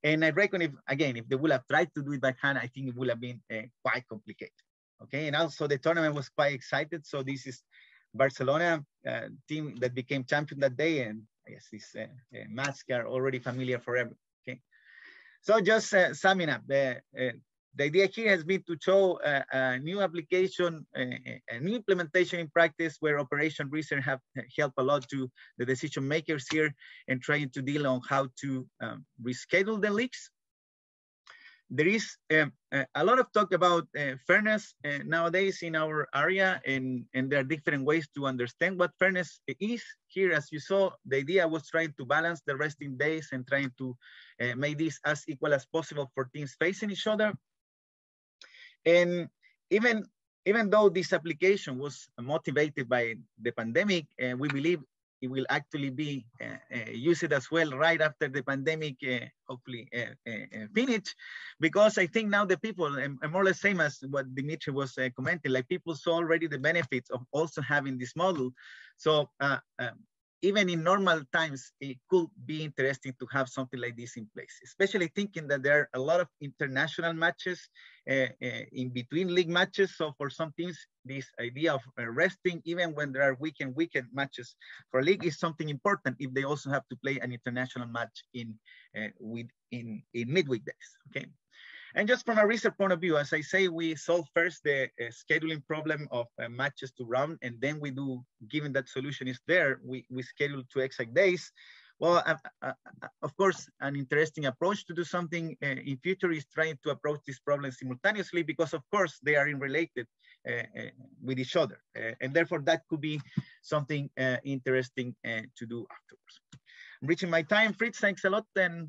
And I reckon if, again, if they would have tried to do it by hand, I think it would have been uh, quite complicated, okay? And also the tournament was quite excited. So this is Barcelona uh, team that became champion that day. And I guess this uh, uh, masks are already familiar forever, okay? So just uh, summing up, the uh, uh, The idea here has been to show uh, a new application, uh, a new implementation in practice where operation research have helped a lot to the decision makers here and trying to deal on how to um, reschedule the leagues. There is um, a lot of talk about uh, fairness uh, nowadays in our area, and, and there are different ways to understand what fairness is. Here, as you saw, the idea was trying to balance the resting days and trying to uh, make this as equal as possible for teams facing each other. And even, even though this application was motivated by the pandemic, uh, we believe it will actually be uh, uh, used as well right after the pandemic, uh, hopefully uh, uh, finish, because I think now the people, and um, more or less same as what Dmitry was uh, commenting, like people saw already the benefits of also having this model. So uh, um, even in normal times, it could be interesting to have something like this in place, especially thinking that there are a lot of international matches uh, uh, in between league matches. So for some teams, this idea of uh, resting, even when there are weekend weekend matches for a league, is something important if they also have to play an international match in uh, with in, in midweek days, okay? And just from a research point of view, as I say, we solve first the uh, scheduling problem of uh, matches to round, and then we do, given that solution is there, we, we schedule two exact days. Well, uh, uh, of course, an interesting approach to do something uh, in future is trying to approach these problems simultaneously, because of course they are related uh, uh, with each other. Uh, and therefore that could be something uh, interesting uh, to do afterwards. I'm reaching my time, Fritz, thanks a lot. And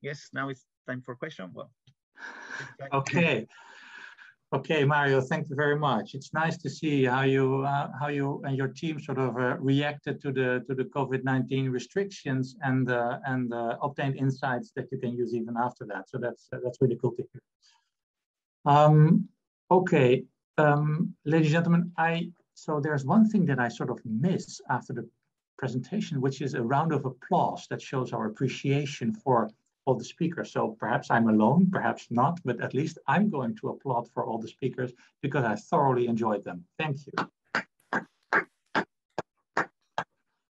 yes, now it's time for question. Well. Okay, okay, Mario, thank you very much. It's nice to see how you uh, how you and your team sort of uh, reacted to the to the COVID nineteen restrictions and uh, and uh, obtained insights that you can use even after that. So that's uh, that's really cool to hear. Um, okay, um, ladies and gentlemen, I so there's one thing that I sort of miss after the presentation, which is a round of applause that shows our appreciation for all the speakers. So perhaps I'm alone, perhaps not, but at least I'm going to applaud for all the speakers because I thoroughly enjoyed them. Thank you.